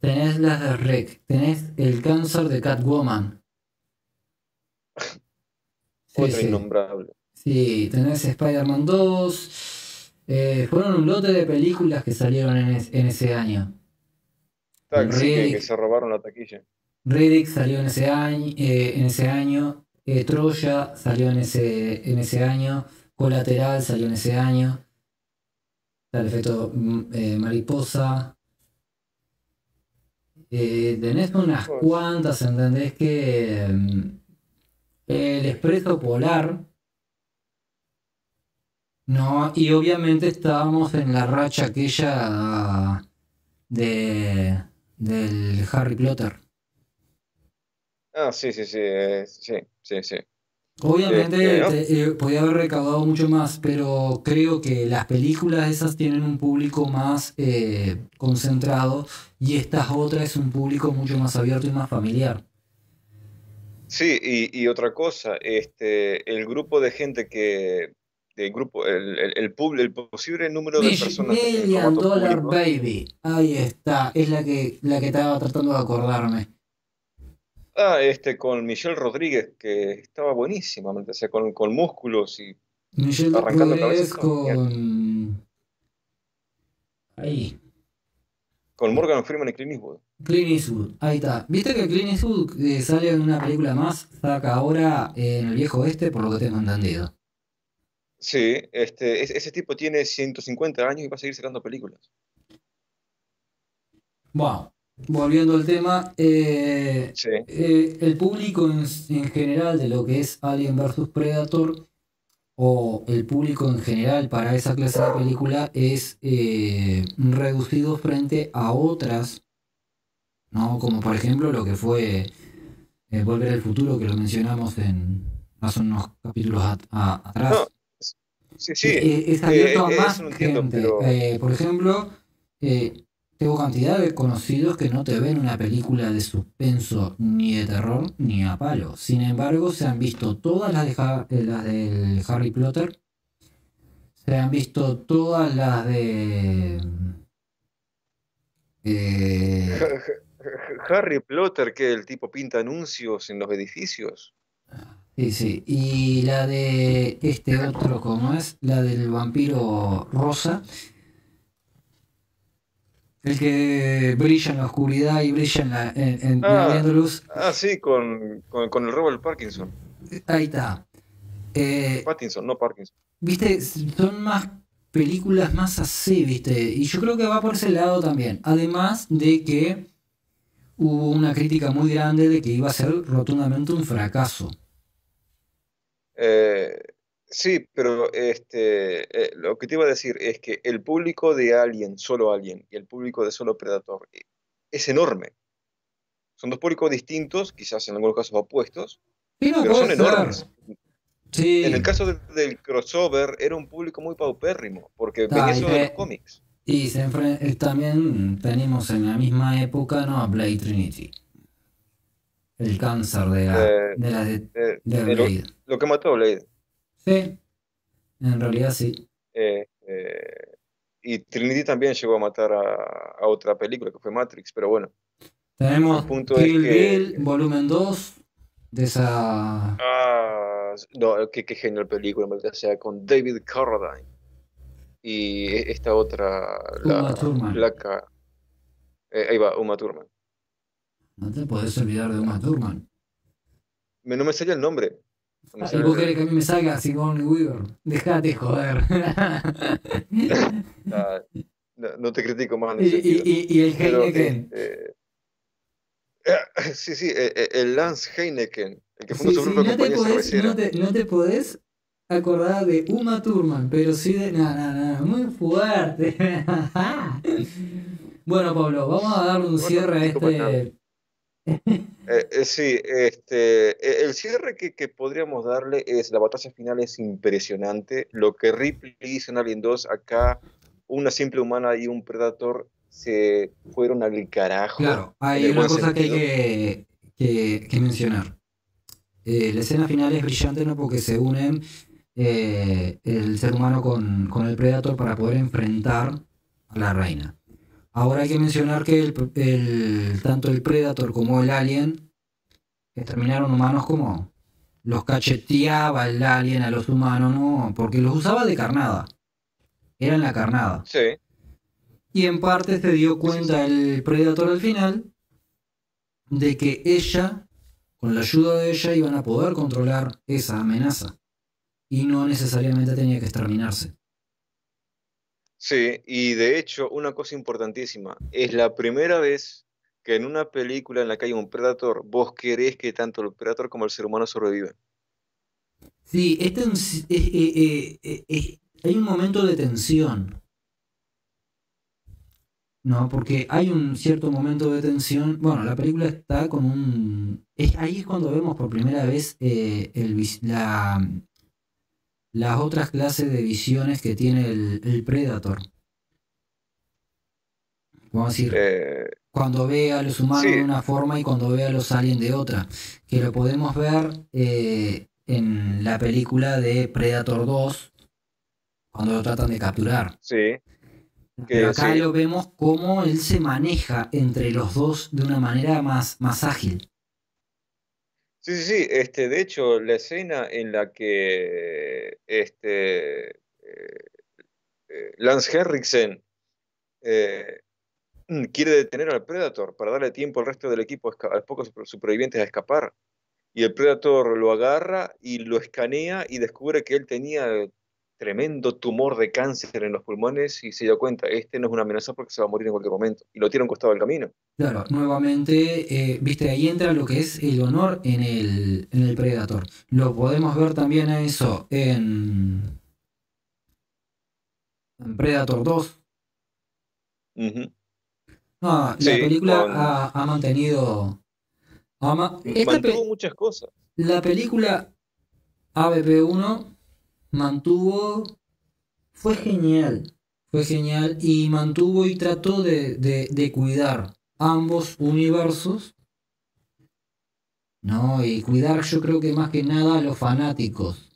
Tenés las de Rick. Tenés el cáncer de Catwoman. Otra innombrable. Sí, tenés Spider-Man 2. Fueron un lote de películas que salieron en ese año. Riddick, que se robaron la taquilla. Riddick salió en ese año. Troya salió en ese año. Colateral salió en ese año. El efecto mariposa. Tenés unas cuantas, ¿entendés? Que el expreso polar. No, y obviamente estábamos en la racha aquella del Harry Potter. Ah, sí. Obviamente ¿no? Podía haber recaudado mucho más, pero creo que las películas esas tienen un público más concentrado y estas otras es un público mucho más abierto y más familiar. Sí, y otra cosa, el grupo de gente que... el posible número de personas. Million Dollar Baby. Ahí está. Es la que estaba tratando de acordarme. Ah, con Michelle Rodríguez, que estaba buenísima, o sea, con músculos y Michelle arrancando Rodríguez cabezas, con... Ahí. Con Morgan Freeman y Clint Eastwood. Clint Eastwood, ahí está. ¿Viste que Clint Eastwood sale en una película más? Saca ahora en el viejo oeste, por lo que tengo entendido. Sí, ese tipo tiene 150 años y va a seguir sacando películas. Bueno, volviendo al tema, el público en general de lo que es Alien vs. Predator, o el público en general para esa clase de película, es reducido frente a otras, ¿no? Como por ejemplo lo que fue Volver al Futuro, que lo mencionamos hace unos capítulos atrás. No. Sí. Es abierto a más gente. Pero... por ejemplo, tengo cantidad de conocidos que no te ven una película de suspenso, ni de terror, ni a palo. Sin embargo, se han visto todas las del Harry Potter. Se han visto todas las de... Harry Potter, que el tipo pinta anuncios en los edificios. Sí. Y la de este otro, ¿cómo es? La del vampiro rosa. El que brilla en la oscuridad y brilla en la luz. Ah, sí, con el robo del Parkinson. Ahí está. Pattinson, no Parkinson. Viste, son más películas más así, viste. Y yo creo que va por ese lado también. Además de que hubo una crítica muy grande de que iba a ser rotundamente un fracaso. Sí, pero lo que te iba a decir es que el público de Alien, solo Alien, y el público de solo Predator es enorme. Son dos públicos distintos, quizás en algunos casos opuestos, pero son enormes. Sí. En el caso del crossover era un público muy paupérrimo, porque venía solo de los cómics. Y también tenemos en la misma época, ¿no?, a Blade Trinity. El cáncer de Blade. Lo que mató a Blade. Sí, en realidad sí. Y Trinity también llegó a matar a otra película que fue Matrix, pero bueno. Tenemos Kill Bill, volumen 2, de esa... Ah, no, qué genial película, o sea, con David Carradine. Y esta otra... Uma Thurman. Ahí va, Uma Thurman. No te podés olvidar de Uma Thurman. No me sale el nombre. Y vos querés que a mí me salga Sigourney Weaver. Dejate joder. No te critico más. En ese y el Heineken. Sí, sí, el Lance Henriksen, el que fundó su propia compañía cervecera. No te podés acordar de Uma Thurman, pero sí de... No, muy fuerte. Bueno, Pablo, vamos a dar un cierre a este... sí, el cierre que podríamos darle es: la batalla final es impresionante. Lo que Ripley hizo en Alien 2, acá una simple humana y un Predator se fueron al carajo. Claro, hay una cosa que hay que mencionar. La escena final es brillante, ¿no? Porque se unen el ser humano con el Predator para poder enfrentar a la reina. Ahora hay que mencionar que tanto el Predator como el Alien exterminaron humanos como... Los cacheteaba el Alien a los humanos, ¿no? Porque los usaba de carnada. Eran la carnada. Sí. Y en parte se dio cuenta el Predator al final de que ella, con la ayuda de ella, iban a poder controlar esa amenaza. Y no necesariamente tenía que exterminarse. Sí, y de hecho, una cosa importantísima, es la primera vez que en una película en la que hay un Predator, vos querés que tanto el Predator como el ser humano sobrevivan. Sí, hay un momento de tensión. No, porque hay un cierto momento de tensión. Bueno, la película está con un... ahí es cuando vemos por primera vez las otras clases de visiones que tiene el Predator. Vamos a decir, cuando ve a los humanos de una forma y cuando ve a los aliens de otra. Que lo podemos ver en la película de Predator 2, cuando lo tratan de capturar. Sí. Pero acá lo vemos como él se maneja entre los dos de una manera más ágil. Sí, sí, sí. De hecho, la escena en la que Lance Henriksen quiere detener al Predator para darle tiempo al resto del equipo, a los pocos supervivientes, a escapar. Y el Predator lo agarra y lo escanea y descubre que él tenía tremendo tumor de cáncer en los pulmones y se dio cuenta, no es una amenaza porque se va a morir en cualquier momento. Y lo tira a un costado del camino. Claro, nuevamente, viste, ahí entra lo que es el honor en el Predator. Lo podemos ver también a eso en Predator 2. Uh-huh. Ah, sí, la película ha mantenido... mantuvo muchas cosas. La película ABP1 fue genial y mantuvo y trató de cuidar ambos universos, ¿no? Y cuidar, yo creo que más que nada, a los fanáticos.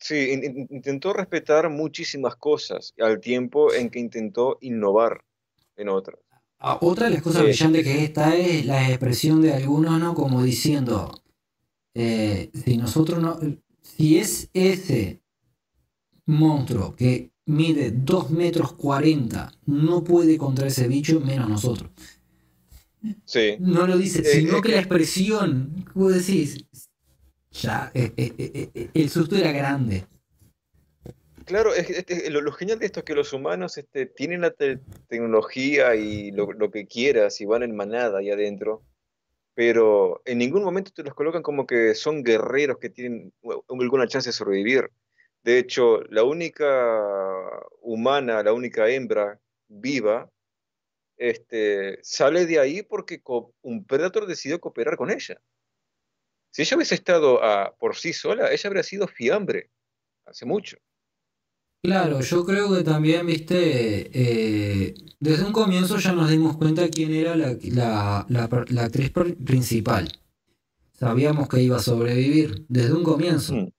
Sí, intentó respetar muchísimas cosas al tiempo en que intentó innovar en otras. Otra de las cosas brillantes que esta es la expresión de algunos, ¿no? Como diciendo... si es ese monstruo que mide 2,40 metros, no puede contra ese bicho, menos nosotros. Sí. No lo dice, sino que la expresión, vos decís, ya, el susto era grande. Claro, lo genial de esto es que los humanos tienen la tecnología y lo que quieras, y van en manada ahí adentro. Pero en ningún momento te los colocan como que son guerreros que tienen alguna chance de sobrevivir. De hecho, la única humana, la única hembra viva, sale de ahí porque un Predator decidió cooperar con ella. Si ella hubiese estado por sí sola, ella habría sido fiambre hace mucho. Claro, yo creo que también, viste, desde un comienzo ya nos dimos cuenta quién era la actriz principal. Sabíamos que iba a sobrevivir, desde un comienzo. Mm.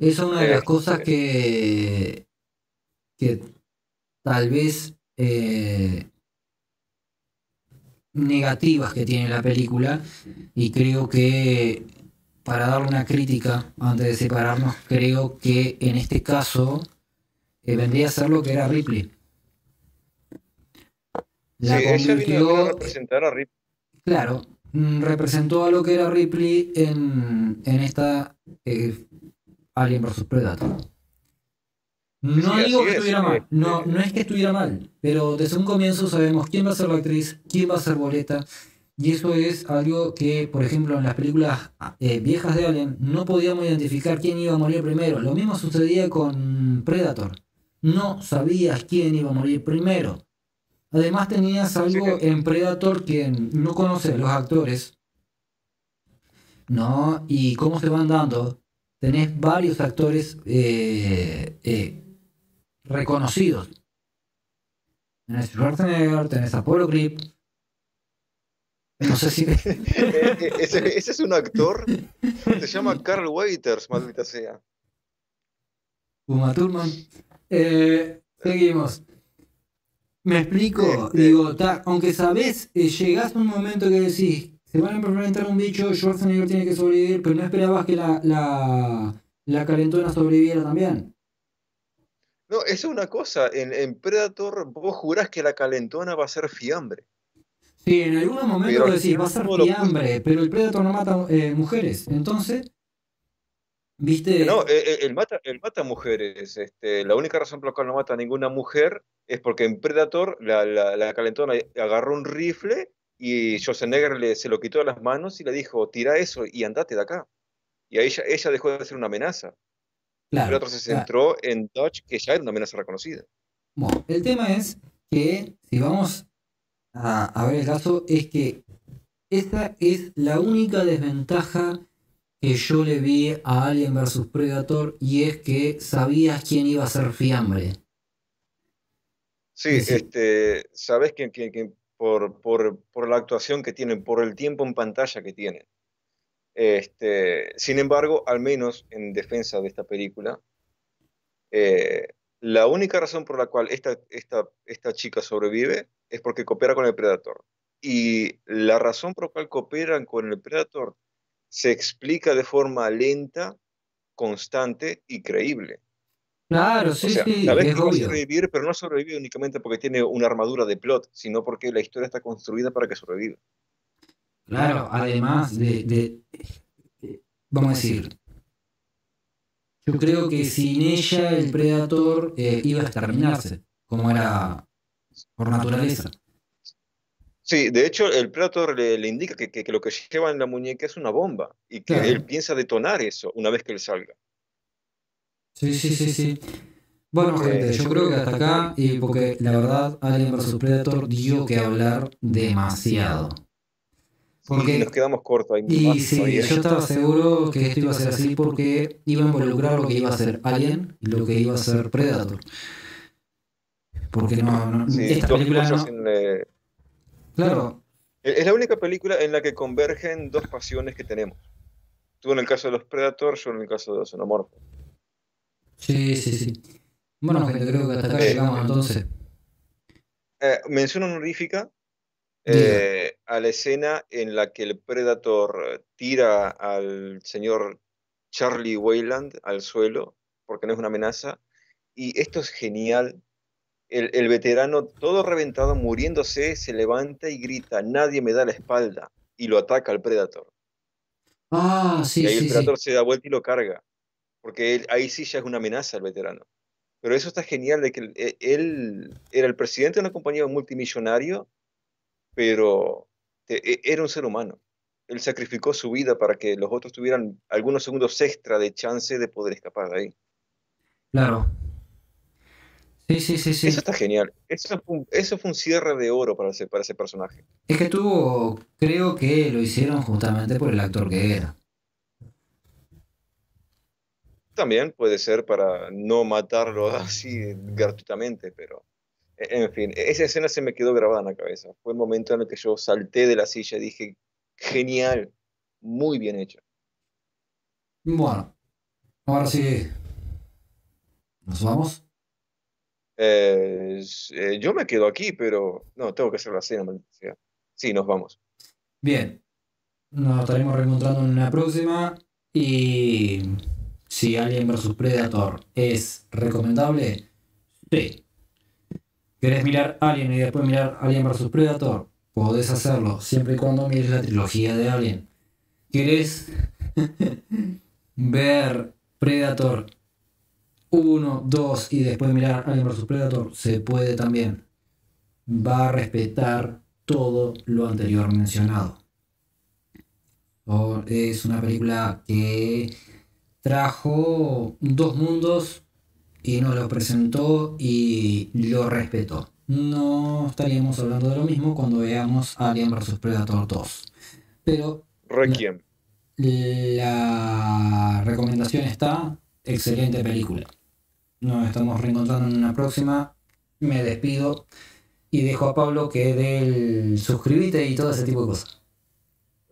Es una de las cosas que tal vez negativas que tiene la película, y creo que... Para dar una crítica antes de separarnos, creo que en este caso vendría a ser lo que era Ripley. La convirtió, a representar a Ripley. Claro, representó a lo que era Ripley en esta Alien vs. Predator. No digo que estuviera mal, no es que estuviera mal, pero desde un comienzo sabemos quién va a ser la actriz, quién va a ser Boleta, y eso es algo que, por ejemplo, en las películas viejas de Alien no podíamos identificar quién iba a morir primero. Lo mismo sucedía con Predator, no sabías quién iba a morir primero. Además tenías algo en Predator que no conoces los actores, ¿no? Y cómo se van dando. Tenés varios actores reconocidos. Tenés Schwarzenegger, tenés Apollo Creed. No sé si... ese es un actor. Se llama Carl Weathers, maldita sea. Uma Thurman. Seguimos. Me explico. Digo, aunque sabés, llegás a un momento que decís... Se van a enfrentar un bicho, Schwarzenegger tiene que sobrevivir, pero no esperabas que la calentona sobreviviera también. No, es una cosa, en Predator vos jurás que la calentona va a ser fiambre. Sí, en algunos momentos decís, va a ser fiambre, pero el Predator no mata mujeres, entonces... ¿Viste? No, él mata mujeres. La única razón por la cual no mata a ninguna mujer es porque en Predator la calentona agarró un rifle... Y Schwarzenegger se lo quitó de las manos y le dijo, tira eso y andate de acá. Y ahí ella dejó de ser una amenaza. Claro, pero el otro se centró en Dutch, que ya era una amenaza reconocida. Bueno, el tema es que, si vamos a ver el caso, es que esta es la única desventaja que yo le vi a Alien vs. Predator, y es que sabías quién iba a ser fiambre. Sí, sabés quién por la actuación que tienen, por el tiempo en pantalla que tienen. Sin embargo, al menos en defensa de esta película, la única razón por la cual esta chica sobrevive es porque coopera con el Predator. Y la razón por la cual cooperan con el Predator se explica de forma lenta, constante y creíble. Claro, sí, la vez que va a sobrevivir, pero no sobrevive únicamente porque tiene una armadura de plot, sino porque la historia está construida para que sobreviva. Claro, además de vamos a decir, yo creo que sin ella el Predator iba a exterminarse, como era por naturaleza. Sí, de hecho el Predator le indica que lo que lleva en la muñeca es una bomba, y que él piensa detonar eso una vez que él salga. Sí. Bueno, gente, yo creo que hasta acá, y porque la verdad, Alien vs. Predator dio que hablar demasiado. Porque nos quedamos cortos ahí. Y sí, yo estaba seguro que esto iba a ser así porque iba a involucrar lo que iba a ser Alien y lo que iba a ser Predator. Porque esta película no... Claro. Es la única película en la que convergen dos pasiones que tenemos. Tú en el caso de los Predators, yo en el caso de los xenomorfos. Sí. Bueno, gente, creo que hasta acá llegamos entonces. Mención honorífica a la escena en la que el Predator tira al señor Charlie Weyland al suelo, porque no es una amenaza. Y esto es genial. El veterano, todo reventado, muriéndose, se levanta y grita, nadie me da la espalda. Y lo ataca al Predator. Ah, sí. Y ahí el Predator se da vuelta y lo carga. Porque ahí sí ya es una amenaza al veterano. Pero eso está genial, de que él era el presidente de una compañía multimillonario, pero era un ser humano. Él sacrificó su vida para que los otros tuvieran algunos segundos extra de chance de poder escapar de ahí. Claro. Sí. Eso está genial. Eso fue un cierre de oro para ese personaje. Es que creo que lo hicieron justamente por el actor que era. También puede ser para no matarlo así gratuitamente, pero en fin, esa escena se me quedó grabada en la cabeza. Fue el momento en el que yo salté de la silla y dije, genial, muy bien hecho. Bueno, ahora sí, ¿nos vamos? Yo me quedo aquí, pero no, tengo que hacer la cena. Sí, nos vamos. Bien, nos estaremos reencontrando en una próxima y... Si Alien vs. Predator es recomendable, sí. ¿Querés mirar Alien y después mirar Alien vs. Predator? Podés hacerlo, siempre y cuando mires la trilogía de Alien. ¿Querés ver Predator 1, 2 y después mirar Alien vs. Predator, se puede también. Va a respetar todo lo anterior mencionado. Es una película que trajo dos mundos y nos lo presentó y lo respetó. No estaríamos hablando de lo mismo cuando veamos Alien vs. Predator 2. Pero Requiem. La recomendación está. Excelente película. Nos estamos reencontrando en una próxima. Me despido y dejo a Pablo que dé el suscríbete y todo ese tipo de cosas.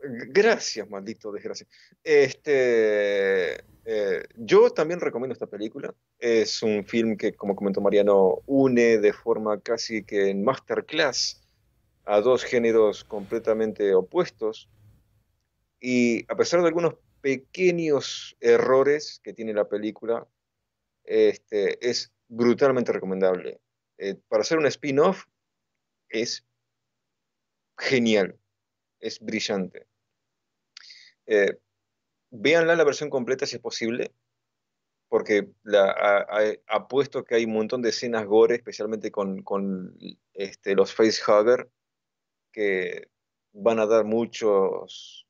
Gracias, maldito desgracia. Yo también recomiendo esta película. Es un film que, como comentó Mariano, une de forma casi que en masterclass a dos géneros completamente opuestos. Y a pesar de algunos pequeños errores que tiene la película, es brutalmente recomendable. Para hacer un spin-off es genial, es brillante. Véanla la versión completa si es posible, porque apuesto que hay un montón de escenas gore, especialmente con los facehugger, que van a dar muchos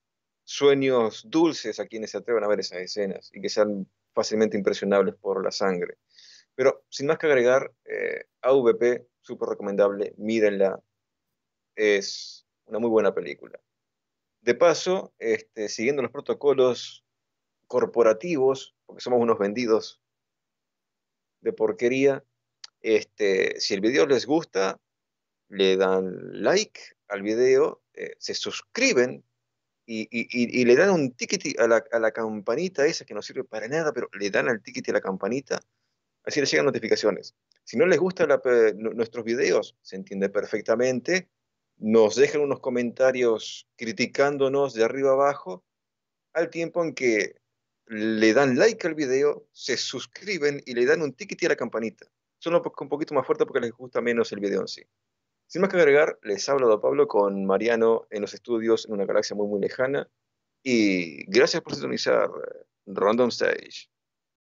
sueños dulces a quienes se atrevan a ver esas escenas y que sean fácilmente impresionables por la sangre. Pero sin más que agregar, AVP, súper recomendable, mírenla, es una muy buena película. De paso, siguiendo los protocolos corporativos, porque somos unos vendidos de porquería, si el video les gusta, le dan like al video, se suscriben y le dan un tiquiti a la campanita esa que no sirve para nada, pero le dan al tiquiti a la campanita, así les llegan notificaciones. Si no les gustan nuestros videos, se entiende perfectamente, nos dejan unos comentarios criticándonos de arriba abajo, al tiempo en que le dan like al video, se suscriben y le dan un tiquiti a la campanita. Son un poquito más fuerte porque les gusta menos el video en sí. Sin más que agregar, les hablo de Pablo con Mariano en los estudios en una galaxia muy muy lejana y gracias por sintonizar Random Stage.